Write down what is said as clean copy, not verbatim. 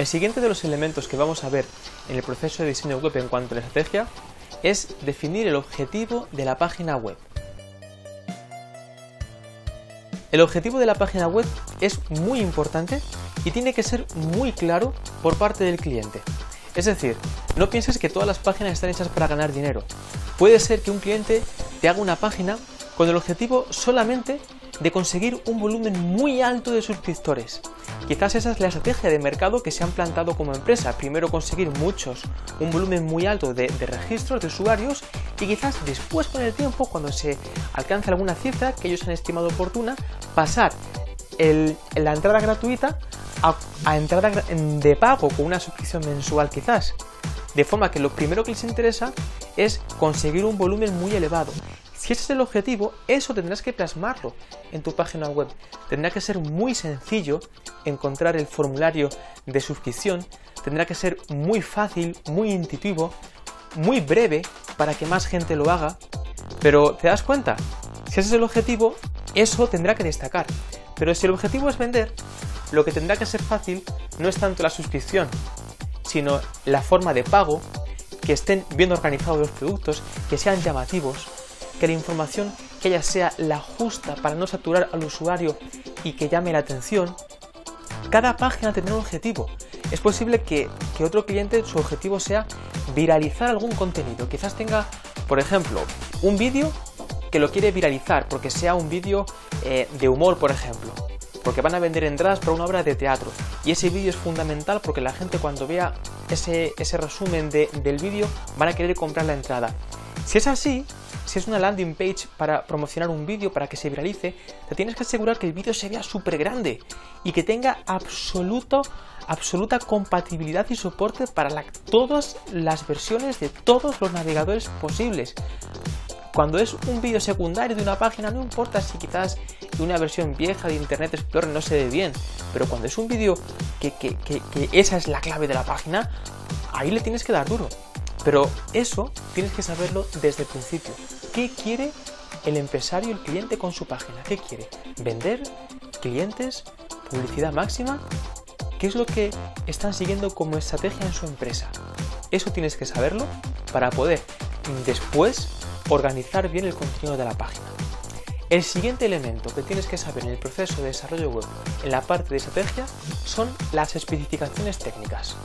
El siguiente de los elementos que vamos a ver en el proceso de diseño web en cuanto a la estrategia es definir el objetivo de la página web. El objetivo de la página web es muy importante y tiene que ser muy claro por parte del cliente. Es decir, no pienses que todas las páginas están hechas para ganar dinero. Puede ser que un cliente te haga una página con el objetivo solamente de conseguir un volumen muy alto de suscriptores. Quizás esa es la estrategia de mercado que se han plantado como empresa. Primero conseguir un volumen muy alto de registros, de usuarios, y quizás después con el tiempo, cuando se alcance alguna cifra que ellos han estimado oportuna, pasar la entrada gratuita a entrada de pago con una suscripción mensual quizás. De forma que lo primero que les interesa es conseguir un volumen muy elevado. Si ese es el objetivo, eso tendrás que plasmarlo en tu página web. Tendrá que ser muy sencillo encontrar el formulario de suscripción, tendrá que ser muy fácil, muy intuitivo, muy breve para que más gente lo haga. Pero ¿te das cuenta? Si ese es el objetivo, eso tendrá que destacar. Pero si el objetivo es vender, lo que tendrá que ser fácil no es tanto la suscripción, sino la forma de pago, que estén bien organizados los productos, que sean llamativos, que la información que haya sea la justa para no saturar al usuario y que llame la atención. Cada página tendrá un objetivo. Es posible que otro cliente su objetivo sea viralizar algún contenido. Quizás tenga, por ejemplo, un vídeo que lo quiere viralizar porque sea un vídeo de humor, por ejemplo, porque van a vender entradas para una obra de teatro y ese vídeo es fundamental porque la gente cuando vea ese resumen del vídeo van a querer comprar la entrada. Si es así, si es una landing page para promocionar un vídeo para que se viralice, te tienes que asegurar que el vídeo se vea súper grande y que tenga absoluta compatibilidad y soporte para todas las versiones de todos los navegadores posibles. Cuando es un vídeo secundario de una página, no importa si quizás una versión vieja de Internet Explorer no se ve bien, pero cuando es un vídeo que esa es la clave de la página, ahí le tienes que dar duro. Pero eso tienes que saberlo desde el principio. ¿Qué quiere el empresario, el cliente con su página? ¿Qué quiere? ¿Vender? ¿Clientes? ¿Publicidad máxima? ¿Qué es lo que están siguiendo como estrategia en su empresa? Eso tienes que saberlo para poder después organizar bien el contenido de la página. El siguiente elemento que tienes que saber en el proceso de desarrollo web, en la parte de estrategia, son las especificaciones técnicas.